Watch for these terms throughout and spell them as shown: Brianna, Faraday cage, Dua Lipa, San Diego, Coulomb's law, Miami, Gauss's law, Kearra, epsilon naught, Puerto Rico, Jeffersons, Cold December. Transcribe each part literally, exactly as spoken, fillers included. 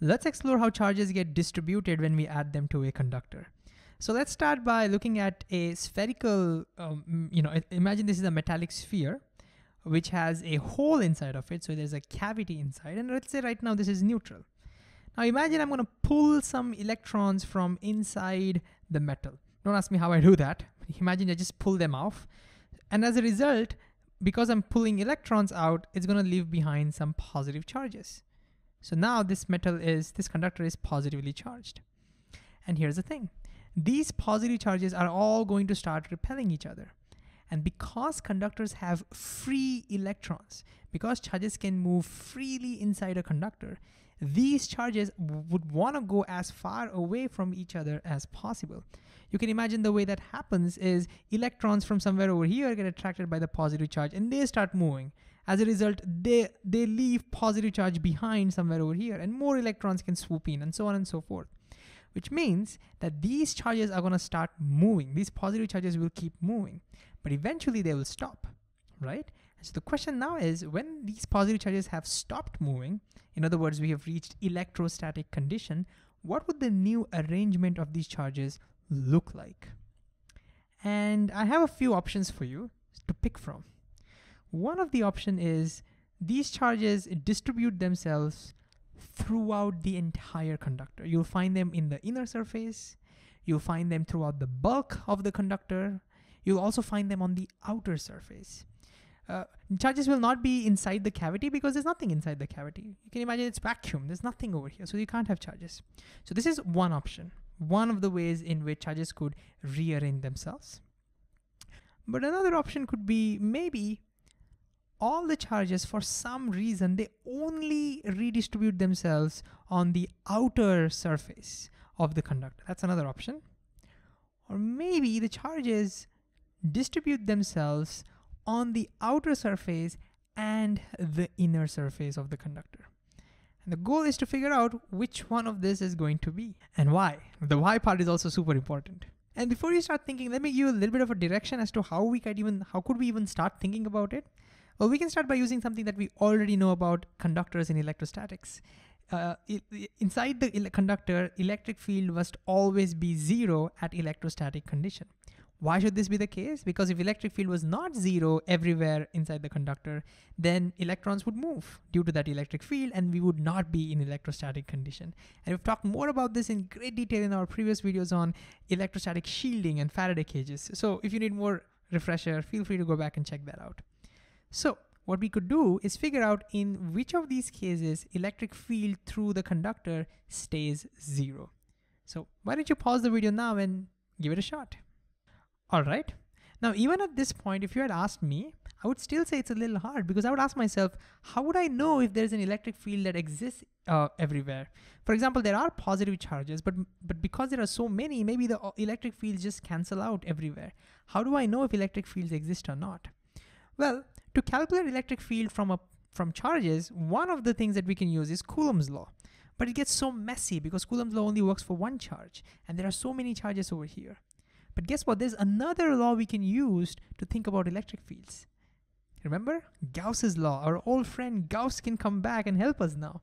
Let's explore how charges get distributed when we add them to a conductor. So let's start by looking at a spherical, um, you know, imagine this is a metallic sphere, which has a hole inside of it. So there's a cavity inside, and let's say right now this is neutral. Now imagine I'm gonna pull some electrons from inside the metal. Don't ask me how I do that. Imagine I just pull them off. And as a result, because I'm pulling electrons out, it's gonna leave behind some positive charges. So now this metal is, this conductor is positively charged. And here's the thing. These positive charges are all going to start repelling each other. And because conductors have free electrons, because charges can move freely inside a conductor, these charges would wanna go as far away from each other as possible. You can imagine the way that happens is electrons from somewhere over here get attracted by the positive charge and they start moving. As a result, they, they leave positive charge behind somewhere over here and more electrons can swoop in and so on and so forth. Which means that these charges are gonna start moving. These positive charges will keep moving, but eventually they will stop, right? So the question now is, when these positive charges have stopped moving, in other words, we have reached electrostatic condition, what would the new arrangement of these charges look like? And I have a few options for you to pick from. One of the option is these charges distribute themselves throughout the entire conductor. You'll find them in the inner surface, you'll find them throughout the bulk of the conductor, you'll also find them on the outer surface. Uh, charges will not be inside the cavity because there's nothing inside the cavity. You can imagine it's vacuum, there's nothing over here, so you can't have charges. So this is one option, one of the ways in which charges could rearrange themselves. But another option could be maybe all the charges, for some reason, they only redistribute themselves on the outer surface of the conductor. That's another option. Or maybe the charges distribute themselves on the outer surface and the inner surface of the conductor. And the goal is to figure out which one of this is going to be and why. The why part is also super important. And before you start thinking, let me give you a little bit of a direction as to how we could even, how could we even start thinking about it. Well, we can start by using something that we already know about conductors in electrostatics. Uh, inside the conductor, electric field must always be zero at electrostatic condition. Why should this be the case? Because if electric field was not zero everywhere inside the conductor, then electrons would move due to that electric field and we would not be in electrostatic condition. And we've talked more about this in great detail in our previous videos on electrostatic shielding and Faraday cages. So if you need more refresher, feel free to go back and check that out. So what we could do is figure out in which of these cases electric field through the conductor stays zero. So why don't you pause the video now and give it a shot. All right. Now, even at this point, if you had asked me, I would still say it's a little hard because I would ask myself, how would I know if there's an electric field that exists uh, everywhere? For example, there are positive charges, but, but because there are so many, maybe the electric fields just cancel out everywhere. How do I know if electric fields exist or not? Well, to calculate electric field from, a, from charges, one of the things that we can use is Coulomb's law. But it gets so messy because Coulomb's law only works for one charge, and there are so many charges over here. But guess what? There's another law we can use to think about electric fields. Remember? Gauss's law. Our old friend Gauss can come back and help us now.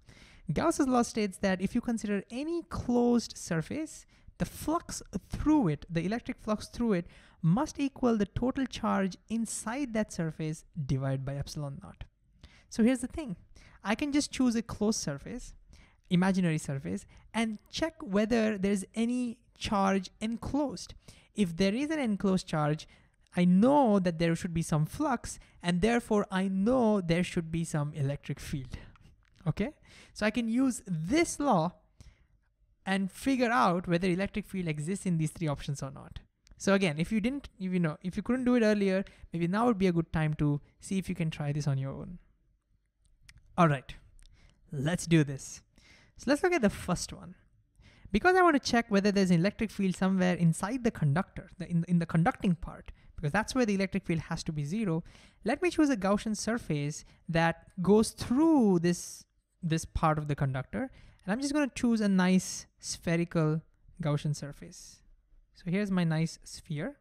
Gauss's law states that if you consider any closed surface, the flux through it, the electric flux through it, must equal the total charge inside that surface divided by epsilon naught. So here's the thing. I can just choose a closed surface, imaginary surface, and check whether there's any charge enclosed. If there is an enclosed charge, I know that there should be some flux, and therefore I know there should be some electric field, okay? So I can use this law and figure out whether electric field exists in these three options or not. So again, if you didn't, if you know, if you couldn't do it earlier, maybe now would be a good time to see if you can try this on your own. All right, let's do this. So let's look at the first one. Because I want to check whether there's an electric field somewhere inside the conductor, the, in, in the conducting part, because that's where the electric field has to be zero, let me choose a Gaussian surface that goes through this, this part of the conductor. And I'm just going to choose a nice spherical Gaussian surface. So here's my nice sphere.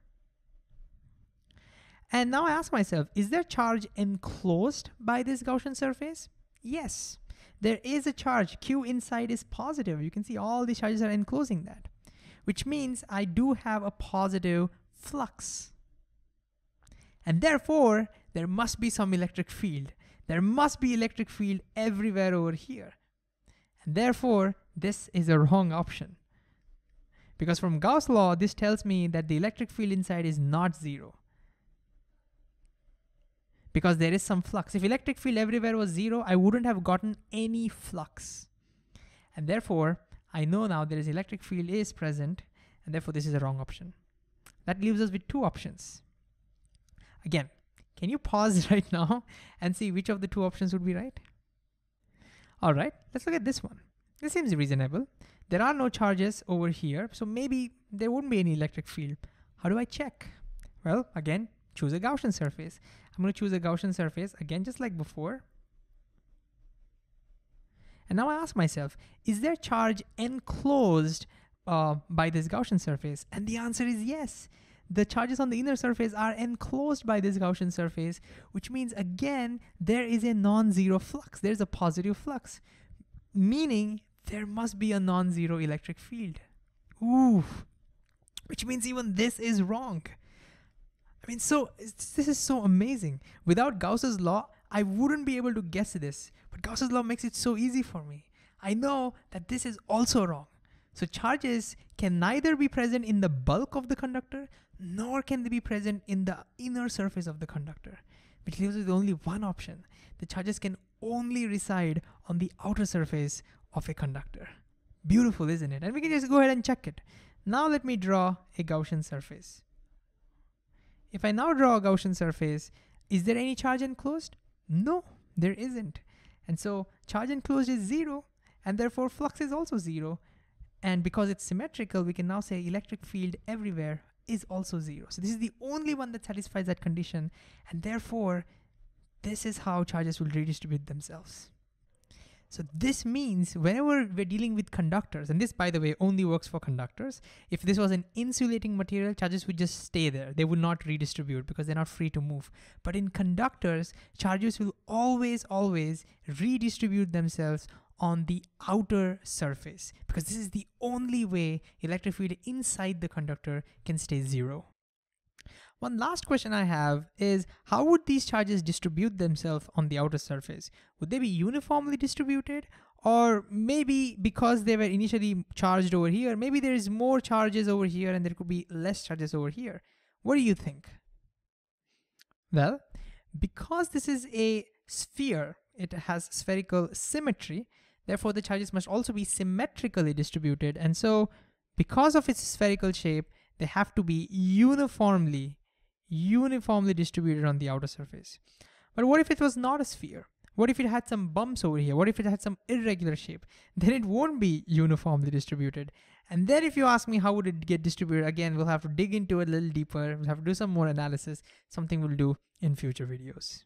And now I ask myself, is there charge enclosed by this Gaussian surface? Yes, there is a charge, Q inside is positive. You can see all the charges are enclosing that, which means I do have a positive flux. And therefore, there must be some electric field. There must be electric field everywhere over here. And therefore, this is a wrong option. Because from Gauss's law, this tells me that the electric field inside is not zero. Because there is some flux. If electric field everywhere was zero, I wouldn't have gotten any flux. And therefore, I know now there is electric field is present, and therefore this is a wrong option. That leaves us with two options. Again, can you pause right now and see which of the two options would be right? All right, let's look at this one. This seems reasonable. There are no charges over here, so maybe there wouldn't be any electric field. How do I check? Well, again, choose a Gaussian surface. I'm gonna choose a Gaussian surface, again, just like before. And now I ask myself, is there charge enclosed uh, by this Gaussian surface? And the answer is yes. The charges on the inner surface are enclosed by this Gaussian surface, which means again, there is a non-zero flux. There's a positive flux, meaning there must be a non-zero electric field. Ooh, which means even this is wrong. I mean, so this is so amazing. Without Gauss's law, I wouldn't be able to guess this, but Gauss's law makes it so easy for me. I know that this is also wrong. So charges can neither be present in the bulk of the conductor, nor can they be present in the inner surface of the conductor, which leaves us with only one option. The charges can only reside on the outer surface of a conductor. Beautiful, isn't it? And we can just go ahead and check it. Now let me draw a Gaussian surface. If I now draw a Gaussian surface, is there any charge enclosed? No, there isn't. And so charge enclosed is zero, and therefore flux is also zero. And because it's symmetrical, we can now say electric field everywhere is also zero. So this is the only one that satisfies that condition. And therefore, this is how charges will redistribute themselves. So this means whenever we're dealing with conductors, and this, by the way, only works for conductors. If this was an insulating material, charges would just stay there. They would not redistribute because they're not free to move. But in conductors, charges will always, always redistribute themselves on the outer surface, because this is the only way electric field inside the conductor can stay zero. One last question I have is, how would these charges distribute themselves on the outer surface? Would they be uniformly distributed? Or maybe because they were initially charged over here, maybe there is more charges over here and there could be less charges over here. What do you think? Well, because this is a sphere, it has spherical symmetry, therefore the charges must also be symmetrically distributed. And so because of its spherical shape, they have to be uniformly, uniformly distributed on the outer surface. But what if it was not a sphere? What if it had some bumps over here? What if it had some irregular shape? Then it won't be uniformly distributed. And then if you ask me how would it get distributed, again, we'll have to dig into it a little deeper. We'll have to do some more analysis, something we'll do in future videos.